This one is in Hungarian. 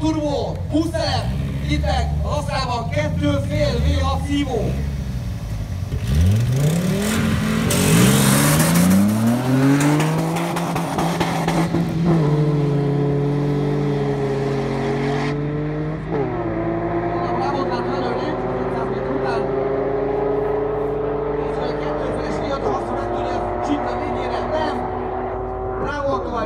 turbo, 20 elep, liter, Astrában 2,5 V6 szívó.